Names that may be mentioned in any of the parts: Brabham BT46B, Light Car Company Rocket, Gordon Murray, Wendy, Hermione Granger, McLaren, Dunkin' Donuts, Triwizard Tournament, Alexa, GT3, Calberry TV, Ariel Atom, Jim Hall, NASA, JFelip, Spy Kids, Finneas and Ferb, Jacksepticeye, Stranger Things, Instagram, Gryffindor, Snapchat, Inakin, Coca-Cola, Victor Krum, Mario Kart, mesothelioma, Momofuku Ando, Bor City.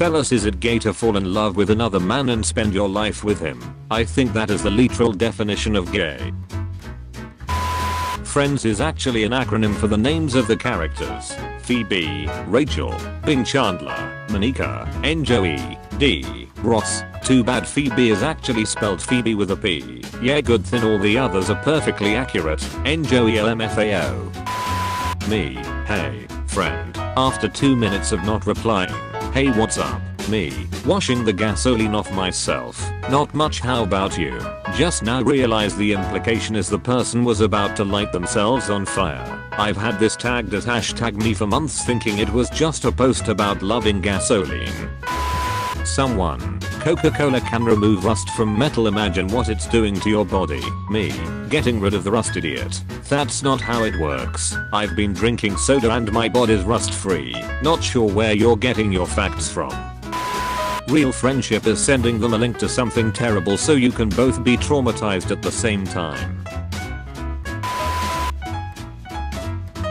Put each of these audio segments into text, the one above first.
fellas is it gay to fall in love with another man and spend your life with him? I think that is the literal definition of gay. Friends is actually an acronym for the names of the characters: Phoebe, Rachel, Bing Chandler, Monica, N.Joey, Dee, Ross. Too bad Phoebe is actually spelled Phoebe with a P. Yeah, good thing all the others are perfectly accurate. N.Joey LMFAO. Me. Hey, friend. After 2 minutes of not replying. Hey, what's up? Me. Washing the gasoline off myself. Not much, how about you? Just now realized the implication is the person was about to light themselves on fire. I've had this tagged as #me for months, thinking it was just a post about loving gasoline. Someone. Coca-Cola can remove rust from metal. Imagine what it's doing to your body. Me. Getting rid of the rust, idiot. That's not how it works. I've been drinking soda and my body's rust-free. Not sure where you're getting your facts from. Real friendship is sending them a link to something terrible so you can both be traumatized at the same time.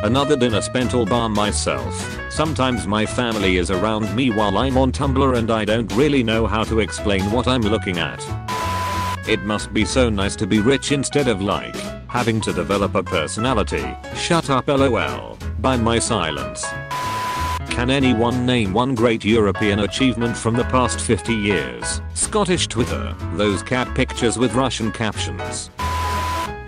Another dinner spent all by myself. Sometimes my family is around me while I'm on Tumblr and I don't really know how to explain what I'm looking at. It must be so nice to be rich instead of like having to develop a personality. Shut up lol. By my silence. Can anyone name one great European achievement from the past 50 years? Scottish Twitter, those cat pictures with Russian captions.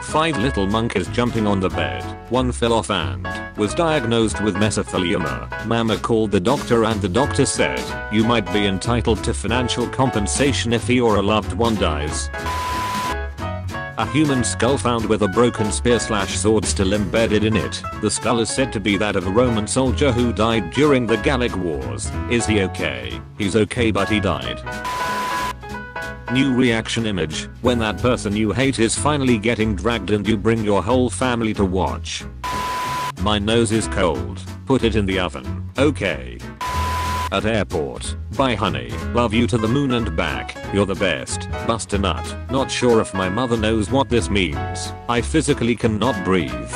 5 little monkeys jumping on the bed, one fell off and was diagnosed with mesothelioma. Mama called the doctor and the doctor said, you might be entitled to financial compensation if your loved one dies. A human skull found with a broken spear/sword still embedded in it. The skull is said to be that of a Roman soldier who died during the Gallic Wars. Is he okay? He's okay, but he died. New reaction image, when that person you hate is finally getting dragged and you bring your whole family to watch. My nose is cold. Put it in the oven. Okay. At airport. Bye honey, love you to the moon and back, you're the best. Bust a nut. Not sure if my mother knows what this means. I physically cannot breathe.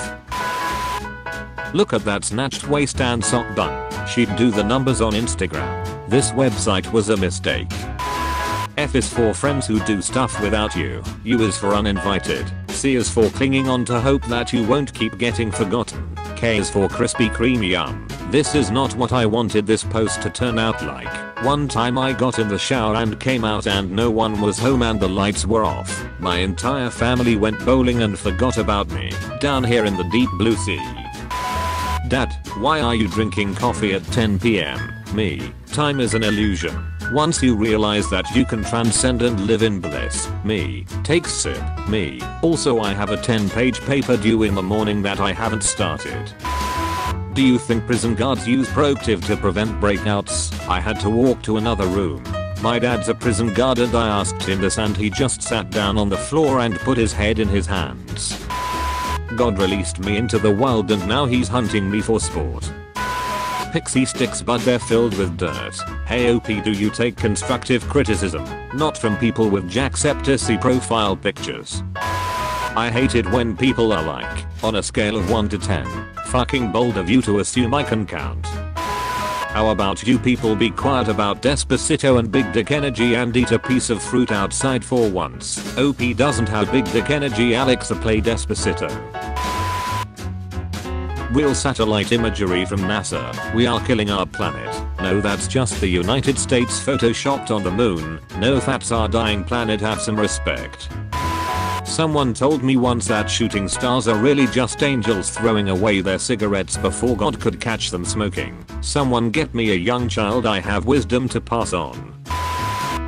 Look at that snatched waist and sock bun. She'd do the numbers on Instagram. This website was a mistake. F is for friends who do stuff without you. U is for uninvited. C is for clinging on to hope that you won't keep getting forgotten. K is for Krispy Kreme yum. This is not what I wanted this post to turn out like. One time I got in the shower and came out and no one was home and the lights were off. My entire family went bowling and forgot about me. Down here in the deep blue sea. Dad, why are you drinking coffee at 10 p.m? Me. Time is an illusion. Once you realize that you can transcend and live in bliss. Me. Take sip. Me. Also, I have a 10-page paper due in the morning that I haven't started. Do you think prison guards use Proactive to prevent breakouts? I had to walk to another room. My dad's a prison guard and I asked him this and he just sat down on the floor and put his head in his hands. God released me into the wild and now he's hunting me for sport. Pixie sticks but they're filled with dirt. Hey OP, do you take constructive criticism? Not from people with Jacksepticeye profile pictures. I hate it when people are like, on a scale of 1 to 10, fucking bold of you to assume I can count. How about you people be quiet about Despacito and Big Dick Energy and eat a piece of fruit outside for once. OP doesn't have Big Dick Energy, Alexa play Despacito. Real satellite imagery from NASA. We are killing our planet. No, that's just the United States photoshopped on the moon. No, that's our dying planet, have some respect. Someone told me once that shooting stars are really just angels throwing away their cigarettes before God could catch them smoking. Someone get me a young child, I have wisdom to pass on.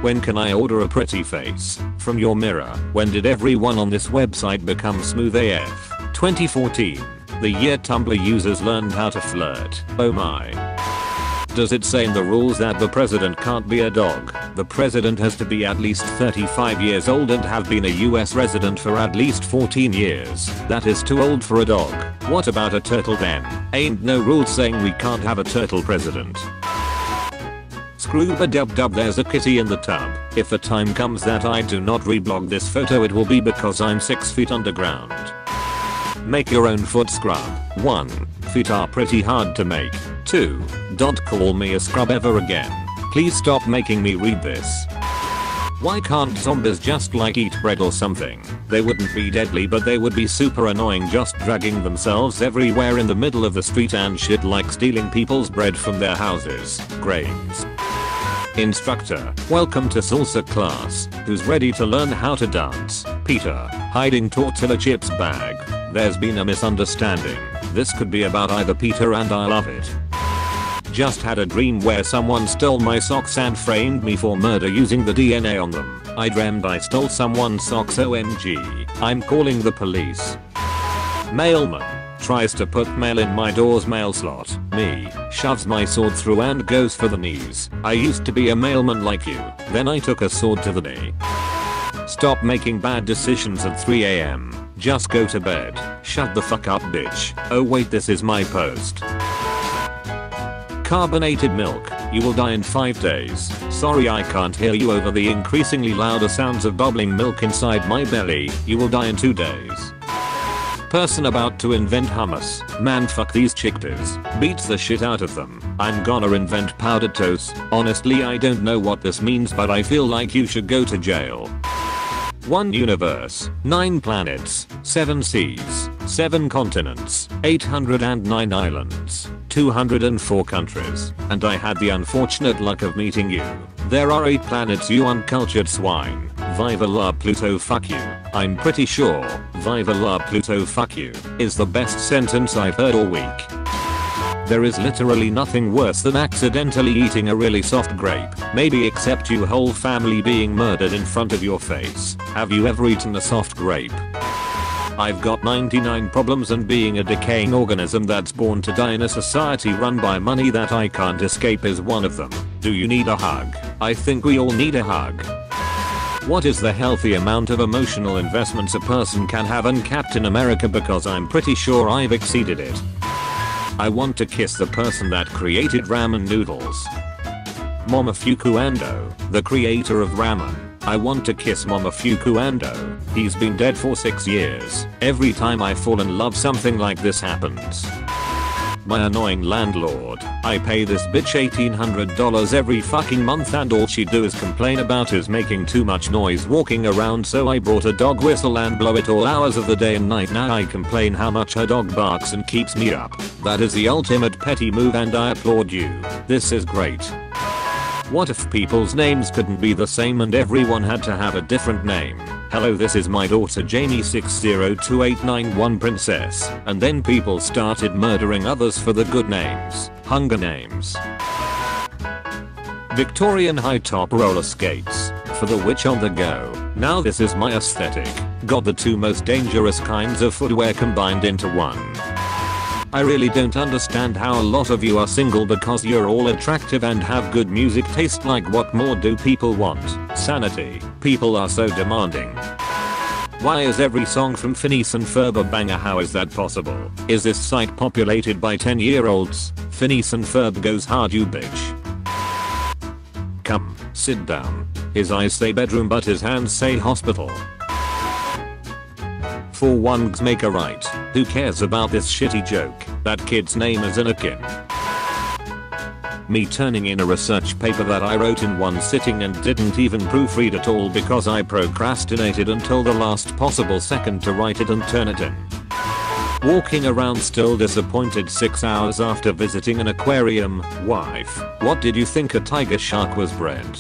When can I order a pretty face? From your mirror. When did everyone on this website become smooth AF? 2014. The year Tumblr users learned how to flirt. Oh my. Does it say in the rules that the president can't be a dog? The president has to be at least 35 years old and have been a US resident for at least 14 years. That is too old for a dog. What about a turtle then? Ain't no rule saying we can't have a turtle president. Scrooba dub dub, there's a kitty in the tub. If the time comes that I do not reblog this photo, it will be because I'm 6 feet underground. Make your own foot scrub. 1. Feet are pretty hard to make. 2. Don't call me a scrub ever again. Please stop making me read this. Why can't zombies just like eat bread or something? They wouldn't be deadly, but they would be super annoying, just dragging themselves everywhere in the middle of the street and shit, like stealing people's bread from their houses. Graves. Instructor, welcome to salsa class. Who's ready to learn how to dance? Peter, hiding tortilla chips bag. There's been a misunderstanding. This could be about either Peter and I love it. Just had a dream where someone stole my socks and framed me for murder using the DNA on them. I dreamed I stole someone's socks. OMG. I'm calling the police. Mailman tries to put mail in my door's mail slot. Me, shoves my sword through and goes for the knees. I used to be a mailman like you, then I took a sword to the knee. Stop making bad decisions at 3 AM. Just go to bed. Shut the fuck up, bitch. Oh wait, this is my post. Carbonated milk, you will die in 5 days. Sorry, I can't hear you over the increasingly louder sounds of bubbling milk inside my belly. You will die in 2 days. Person about to invent hummus. Man, fuck these chickpeas. Beats the shit out of them. I'm gonna invent powdered toast. Honestly, I don't know what this means, but I feel like you should go to jail. 1 universe, 9 planets, 7 seas, 7 continents, 809 islands, 204 countries, and I had the unfortunate luck of meeting you. There are 8 planets, you uncultured swine. Viva la Pluto, fuck you. I'm pretty sure Viva la Pluto, fuck you is the best sentence I've heard all week. There is literally nothing worse than accidentally eating a really soft grape, maybe except you whole family being murdered in front of your face. Have you ever eaten a soft grape? I've got 99 problems, and being a decaying organism that's born to die in a society run by money that I can't escape is one of them. Do you need a hug? I think we all need a hug. What is the healthy amount of emotional investments a person can have in Captain America, because I'm pretty sure I've exceeded it. I want to kiss the person that created ramen noodles. Momofuku Ando, the creator of ramen. I want to kiss Momofuku Ando. He's been dead for 6 years. Every time I fall in love, something like this happens. My annoying landlord. I pay this bitch $1,800 every fucking month, and all she do is complain about is making too much noise walking around, so I bought a dog whistle and blow it all hours of the day and night. Now I complain how much her dog barks and keeps me up. That is the ultimate petty move, and I applaud you. This is great. What if people's names couldn't be the same and everyone had to have a different name? Hello, this is my daughter Jamie 602891 Princess. And then people started murdering others for the good names. Hunger names. Victorian high top roller skates. For the witch on the go. Now this is my aesthetic. Got the 2 most dangerous kinds of footwear combined into one. I really don't understand how a lot of you are single, because you're all attractive and have good music taste. Like, what more do people want? Sanity. People are so demanding. Why is every song from Finneas and Ferb a banger? How is that possible? Is this site populated by 10-year-olds? Finneas and Ferb goes hard, you bitch. Come, sit down. His eyes say bedroom but his hands say hospital. For one's make a right. Who cares about this shitty joke? That kid's name is Inakin. Me turning in a research paper that I wrote in one sitting and didn't even proofread at all, because I procrastinated until the last possible second to write it and turn it in. Walking around still disappointed 6 hours after visiting an aquarium. Wife, what did you think a tiger shark was bred?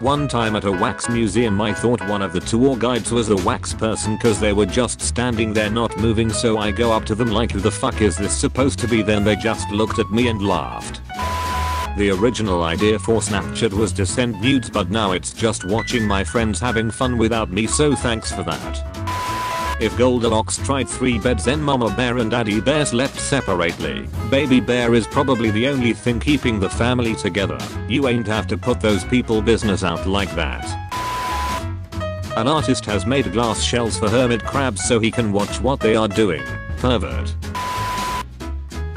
One time at a wax museum, I thought one of the tour guides was a wax person, cause they were just standing there not moving, so I go up to them like, who the fuck is this supposed to be? Then they just looked at me and laughed. The original idea for Snapchat was to send nudes, but now it's just watching my friends having fun without me, so thanks for that. If Goldilocks tried 3 beds, then Mama Bear and Daddy Bear slept separately. Baby Bear is probably the only thing keeping the family together. You ain't have to put those people business out like that. An artist has made glass shells for hermit crabs so he can watch what they are doing. Pervert.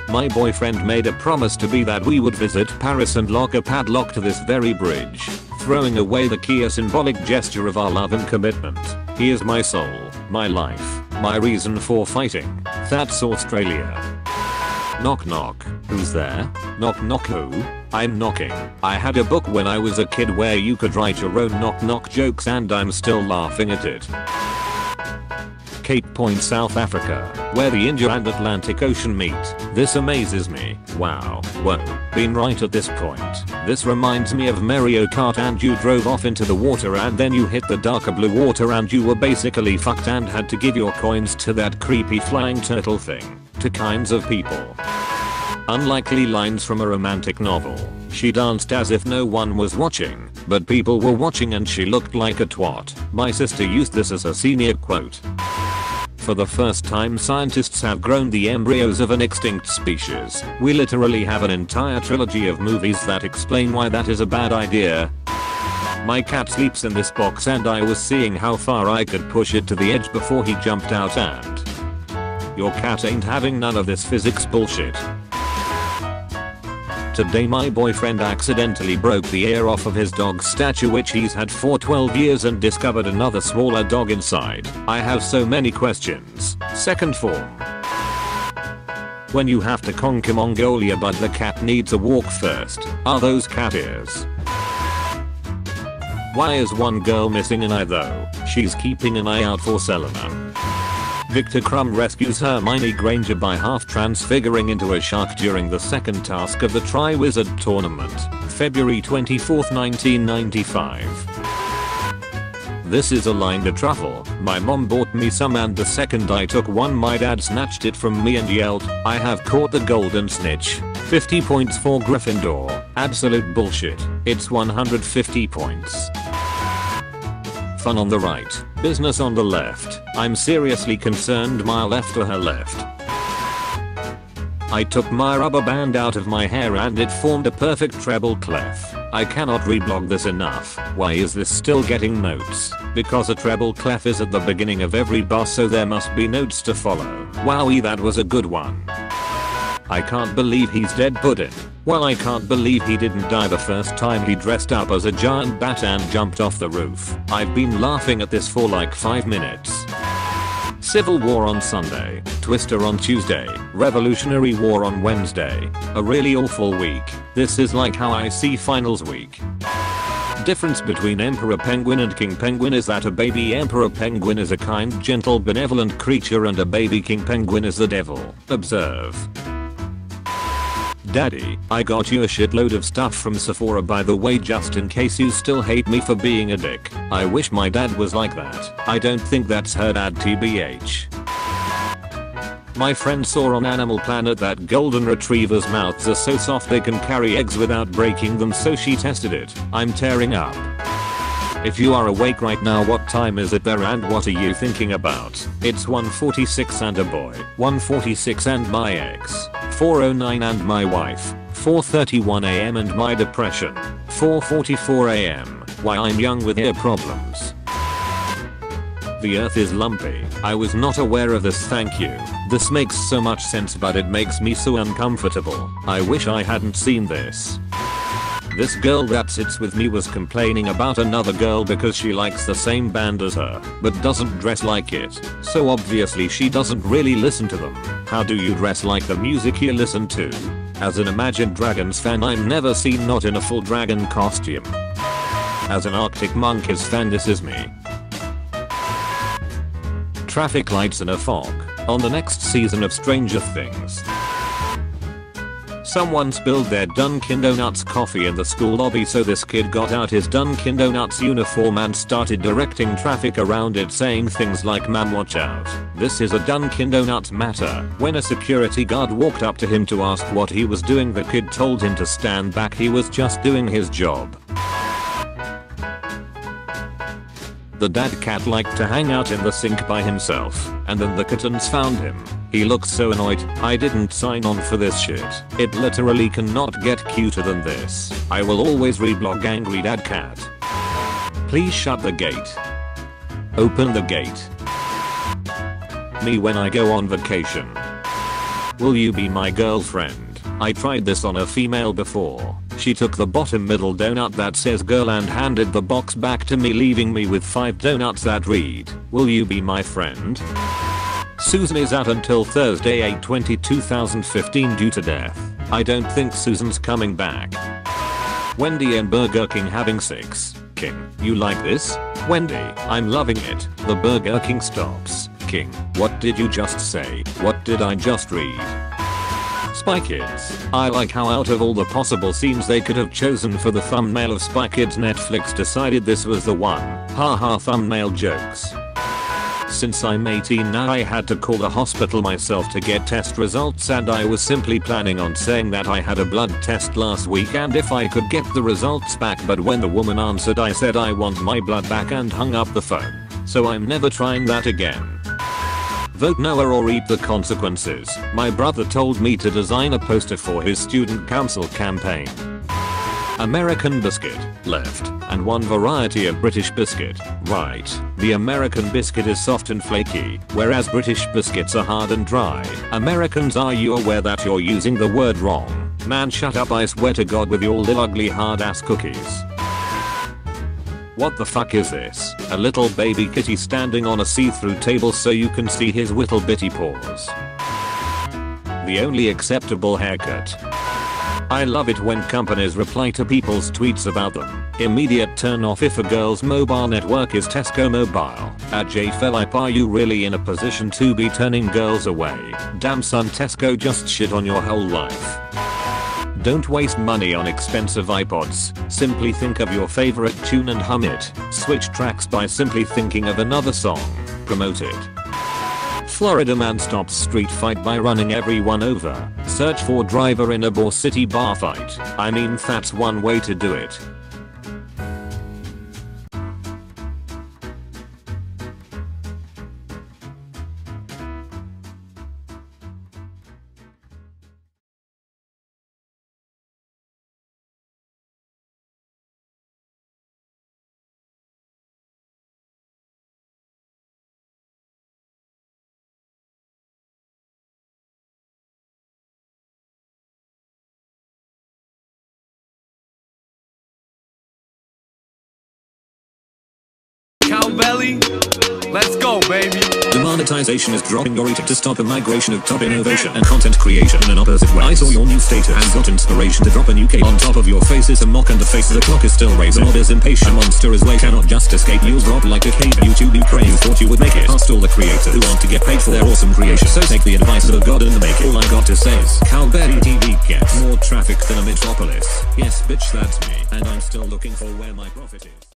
My boyfriend made a promise to me that we would visit Paris and lock a padlock to this very bridge. Throwing away the key, a symbolic gesture of our love and commitment. He is my soul, my life, my reason for fighting. That's Australia. Knock knock. Who's there? Knock knock who? I'm knocking. I had a book when I was a kid where you could write your own knock knock jokes and I'm still laughing at it. Cape Point, South Africa, where the India and Atlantic Ocean meet. This amazes me. Wow. Whoa. Been right at this point. This reminds me of Mario Kart and you drove off into the water and then you hit the darker blue water and you were basically fucked and had to give your coins to that creepy flying turtle thing. To kinds of people. Unlikely lines from a romantic novel. She danced as if no one was watching, but people were watching and she looked like a twat. My sister used this as a senior quote. For the first time, scientists have grown the embryos of an extinct species. We literally have an entire trilogy of movies that explain why that is a bad idea. My cat sleeps in this box and I was seeing how far I could push it to the edge before he jumped out and... Your cat ain't having none of this physics bullshit. Today my boyfriend accidentally broke the ear off of his dog's statue which he's had for 12 years and discovered another smaller dog inside. I have so many questions. Second form. When you have to conquer Mongolia but the cat needs a walk first. Are those cat ears? Why is one girl missing an eye though? She's keeping an eye out for Selena. Victor Krum rescues Hermione Granger by half transfiguring into a shark during the second task of the Triwizard Tournament, February 24, 1995. This is a lined truffle. My mom bought me some and the second I took one my dad snatched it from me and yelled, "I have caught the golden snitch." 50 points for Gryffindor. Absolute bullshit. It's 150 points. Fun on the right, business on the left. I'm seriously concerned my left or her left. I took my rubber band out of my hair and it formed a perfect treble clef. I cannot reblog this enough. Why is this still getting notes? Because a treble clef is at the beginning of every bar, so there must be notes to follow. Wowie, that was a good one. I can't believe he's dead puddin'. Well, I can't believe he didn't die the first time he dressed up as a giant bat and jumped off the roof. I've been laughing at this for like 5 minutes. Civil War on Sunday, Twister on Tuesday, Revolutionary War on Wednesday. A really awful week. This is like how I see finals week. Difference between Emperor Penguin and King Penguin is that a baby Emperor Penguin is a kind, gentle, benevolent creature and a baby King Penguin is the devil. Observe. Daddy, I got you a shitload of stuff from Sephora by the way, just in case you still hate me for being a dick. I wish my dad was like that. I don't think that's her dad, TBH. My friend saw on Animal Planet that golden retrievers' mouths are so soft they can carry eggs without breaking them, so she tested it. I'm tearing up. If you are awake right now, what time is it there and what are you thinking about? It's 1:46 and a boy, 1:46 and my ex, 4:09 and my wife, 4:31 am and my depression, 4:44 am, why I'm young with ear problems. The earth is lumpy. I was not aware of this, thank you. This makes so much sense but it makes me so uncomfortable. I wish I hadn't seen this. This girl that sits with me was complaining about another girl because she likes the same band as her, but doesn't dress like it. So obviously she doesn't really listen to them. How do you dress like the music you listen to? As an Imagine Dragons fan, I'm never seen not in a full dragon costume. As an Arctic Monkeys fan, this is me. Traffic lights in a fog. On the next season of Stranger Things. Someone spilled their Dunkin' Donuts coffee in the school lobby, so this kid got out his Dunkin' Donuts uniform and started directing traffic around it, saying things like, "Ma'am, watch out. This is a Dunkin' Donuts matter." When a security guard walked up to him to ask what he was doing, the kid told him to stand back, he was just doing his job. The dad cat liked to hang out in the sink by himself, and then the kittens found him. He looked so annoyed. I didn't sign on for this shit. It literally cannot get cuter than this. I will always reblog Angry Dad Cat. Please shut the gate. Open the gate. Me when I go on vacation. Will you be my girlfriend? I tried this on a female before. She took the bottom middle donut that says girl and handed the box back to me, leaving me with 5 donuts that read, "Will you be my friend?" Susan is out until Thursday 8/20/2015 due to death. I don't think Susan's coming back. Wendy and Burger King having sex. King, you like this? Wendy, I'm loving it. The Burger King stops. King, what did you just say? What did I just read? Spy Kids. I like how out of all the possible scenes they could have chosen for the thumbnail of Spy Kids, Netflix decided this was the one. Haha, thumbnail jokes. Since I'm 18 now, I had to call the hospital myself to get test results, and I was simply planning on saying that I had a blood test last week and if I could get the results back, but when the woman answered I said I want my blood back and hung up the phone. So I'm never trying that again. Vote Noah or eat the consequences. My brother told me to design a poster for his student council campaign. American biscuit, left, and one variety of British biscuit, right. The American biscuit is soft and flaky, whereas British biscuits are hard and dry. Americans, are you aware that you're using the word wrong? Man, shut up, I swear to God, with your little ugly hard ass cookies. What the fuck is this? A little baby kitty standing on a see-through table so you can see his little bitty paws. The only acceptable haircut. I love it when companies reply to people's tweets about them. Immediate turn off. If a girl's mobile network is Tesco mobile, at JFelip, are you really in a position to be turning girls away? Damn son, Tesco just shit on your whole life. Don't waste money on expensive iPods. Simply think of your favorite tune and hum it. Switch tracks by simply thinking of another song. Promote it. Florida man stops street fight by running everyone over. Search for driver in a Bor City bar fight. I mean, that's one way to do it. Belly, let's go, baby. Demonetization is dropping your to stop a migration of top innovation and content creation in an opposite way. I saw your new status and got inspiration to drop a new cake on top of your face. Is a mock and the face of the clock is still raising. Mob is impatient, monster is late, cannot just escape. You'll drop like a cave. YouTube Ukraine thought you would make it. Asked all the creators who want to get paid for their awesome creation. So take the advice of God and make it. All I got to say is Calberry TV gets more traffic than a metropolis. Yes, bitch, that's me, and I'm still looking for where my profit is.